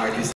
artists